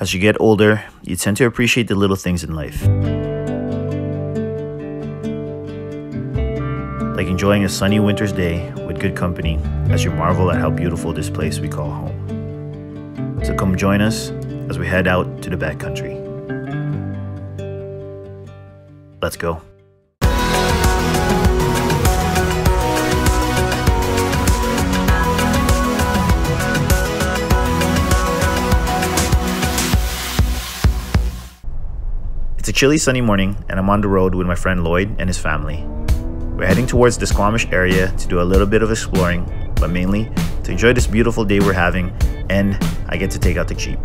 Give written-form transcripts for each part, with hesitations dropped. As you get older, you tend to appreciate the little things in life. Like enjoying a sunny winter's day with good company as you marvel at how beautiful this place we call home. So come join us as we head out to the backcountry. Let's go. It's a chilly sunny morning and I'm on the road with my friend Lloyd and his family. We're heading towards the Squamish area to do a little bit of exploring, but mainly to enjoy this beautiful day we're having, and I get to take out the Jeep.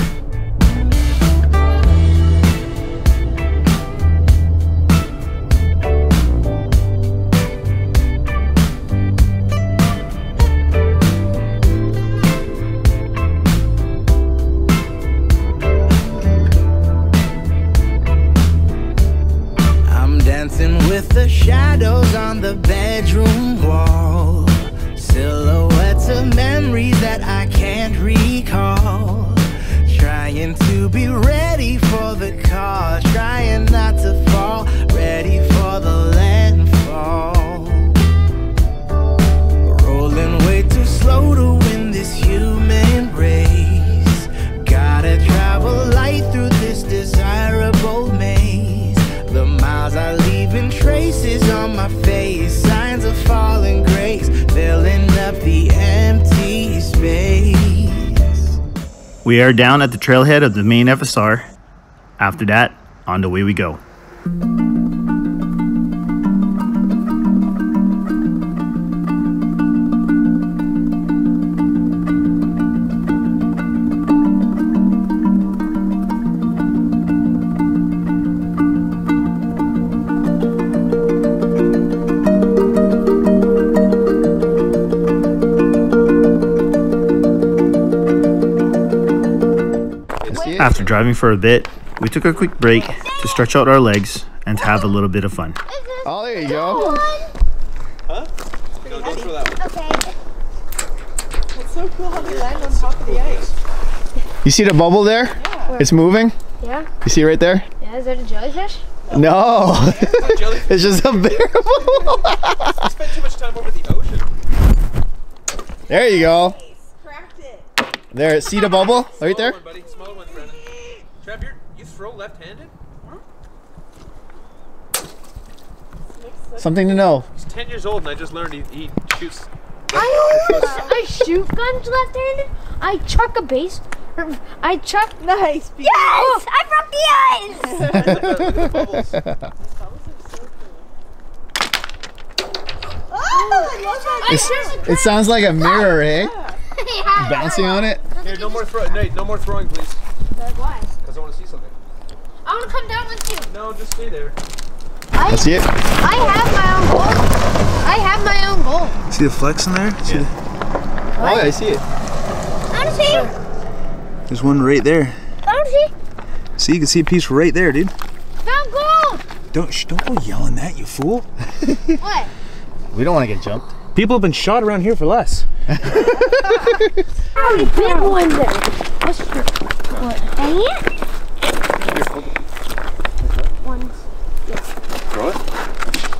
With the shadows on the bedroom wall, silhouettes of memories that I can't recall. Trying to be ready for the call, trying not to fall, ready for the landfall. Rolling way too slow to win this human race. Gotta travel light through this desirable maze. The miles I leave, traces on my face, signs of fallen grace, filling up the empty space. We are down at the trailhead of the main FSR. After that, on the way we go. After driving for a bit, we took a quick break to stretch out our legs and to have a little bit of fun. Oh, there you go. Huh? No, don't throw that one. Okay. It's so cool how they land on top of the ice. You see the bubble there? Yeah. It's moving? Yeah. You see it right there? Yeah, is that a jellyfish? No. It's just a bear bubble. I spent too much time over the ocean. There you go. There, see the bubble? Right there? Smaller one, buddy. Smaller one, Brandon. Trav, you throw left-handed? Huh? Something to know. He's 10 years old and I just learned he shoots. I shoot guns left-handed. I chuck a base. I chuck... Nice. Yes! Oh. I broke the ice! The bubbles. The bubbles are so cool. Oh, I love it. It sounds like a mirror, eh? Yeah. Yeah, bouncing on it. Here, no more throw, Nate. No more throwing, please. Why? Because I want to see something. I want to come down with you. No, just stay there. I see it. I have my own goal. I have my own goal. See the flex in there? Yeah. See the... Oh, yeah, I see it. I don't see it. There's one right there. I don't see it. See, you can see a piece right there, dude. Found gold. Don't go yelling that, you fool. What? We don't want to get jumped. People have been shot around here for less. Oh, big one there. That's true. What? Dang it. One. Yeah. Throw it.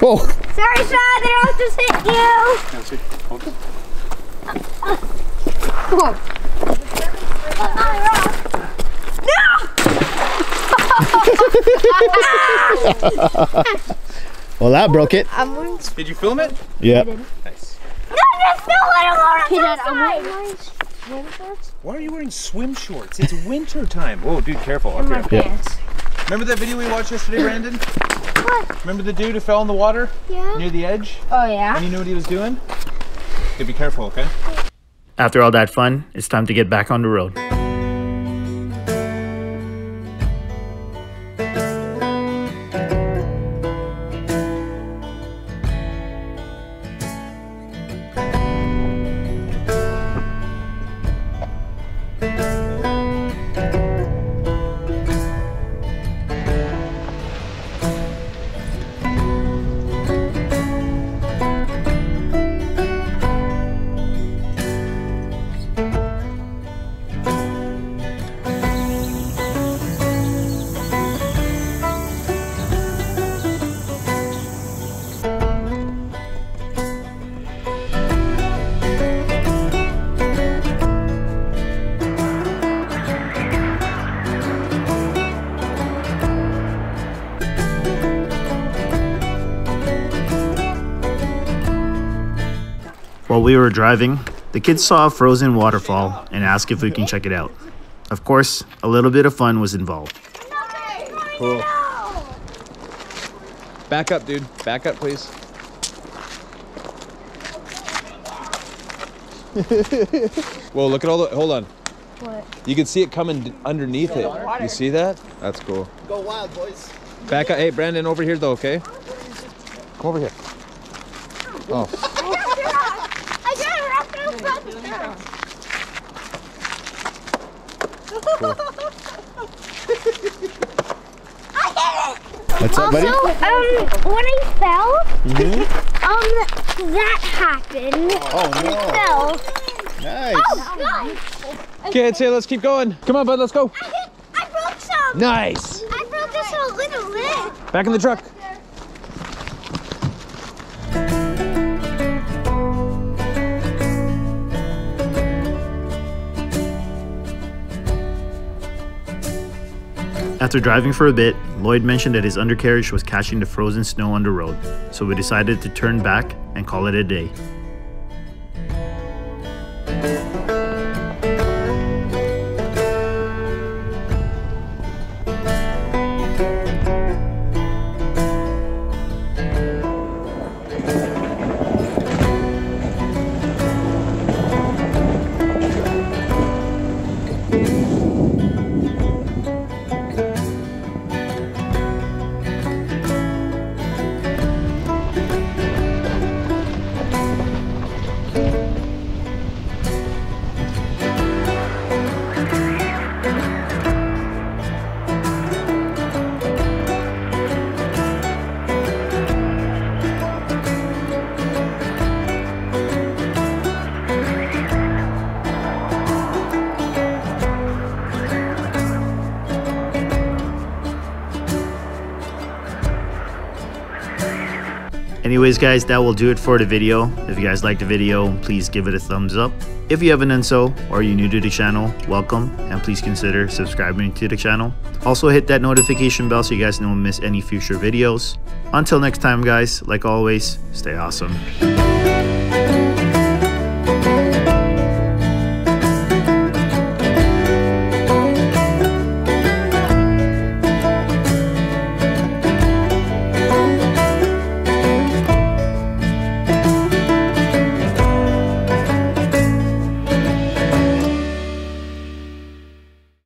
Whoa. Sorry, Sean. They all just hit you. Hold it. Whoa. No! Well, that broke it. Did you film it? Yeah. Nice. Why are you wearing swim shorts? It's winter time. Whoa, dude, careful. Okay. Yeah. Remember that video we watched yesterday, Brandon? What? Remember the dude who fell in the water? Yeah. Near the edge? Oh, yeah. And you know what he was doing? Okay, be careful, okay? After all that fun, it's time to get back on the road. we were driving, the kids saw a frozen waterfall and asked if we can check it out. Of course, a little bit of fun was involved. Cool. Back up, dude. Back up, please. Whoa, look at all the... Hold on. What? You can see it coming underneath it. You see that? That's cool. Go wild, boys. Back up. Hey, Brandon, over here, though, okay? Come over here. Oh. I got it right through the cool. What's up, buddy? Also, when I fell, that happened. Oh, no. I fell. Nice. Oh, God. Okay, I'd say let's keep going. Come on, bud, let's go. I broke some. Nice. I broke this whole little lid. Back in the truck. After driving for a bit, Lloyd mentioned that his undercarriage was catching the frozen snow on the road, so we decided to turn back and call it a day. Anyways, guys, that will do it for the video. If you guys liked the video, please give it a thumbs up. If you haven't done so, or you're new to the channel, welcome, and please consider subscribing to the channel. Also hit that notification bell so you guys don't miss any future videos. Until next time, guys, like always, stay awesome.